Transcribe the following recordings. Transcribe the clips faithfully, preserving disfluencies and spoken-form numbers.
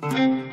إلا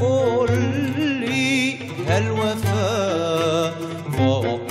قل لي الوفاء